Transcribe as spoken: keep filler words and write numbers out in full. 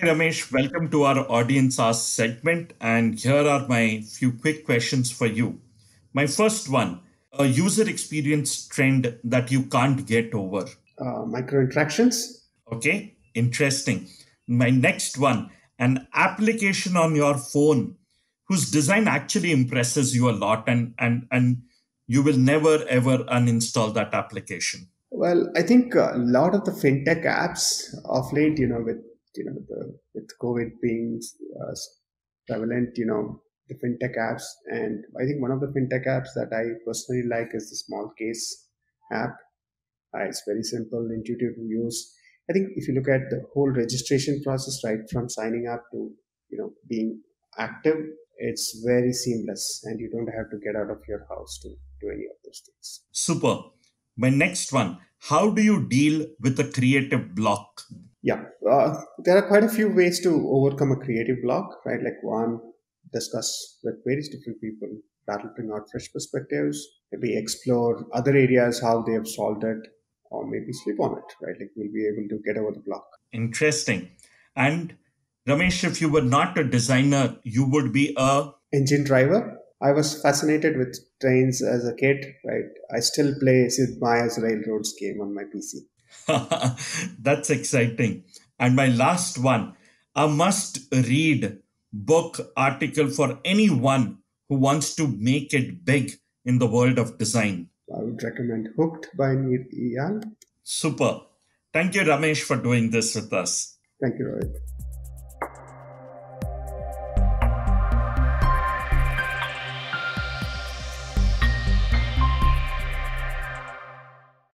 Hey Ramesh, welcome to our audience ask segment. And here are my few quick questions for you. My first one, a user experience trend that you can't get over. Uh, micro interactions. Okay, interesting. My next one, an application on your phone whose design actually impresses you a lot and, and, and you will never ever uninstall that application. Well, I think a lot of the fintech apps of late, you know, with you know the, with COVID being uh, prevalent, you know, the fintech apps, and I think one of the fintech apps that I personally like is the Small Case app. Uh, it's very simple, intuitive to use. I think if you look at the whole registration process, right from signing up to you know being active, it's very seamless, and you don't have to get out of your house to do any of those things. Super. My next one, how do you deal with a creative block? Yeah, uh, there are quite a few ways to overcome a creative block, right? Like one, discuss with various different people, that'll bring out fresh perspectives, maybe explore other areas, how they have solved it, or maybe sleep on it, right? Like we'll be able to get over the block. Interesting. And Ramesh, if you were not a designer, you would be a... engine driver. I was fascinated with trains as a kid, right? I still play Sid Meier's Railroads game on my P C. That's exciting. And my last one, a must-read book article for anyone who wants to make it big in the world of design. I would recommend Hooked by Nir Eyal. Super. Thank you, Ramesh, for doing this with us. Thank you, Rohit.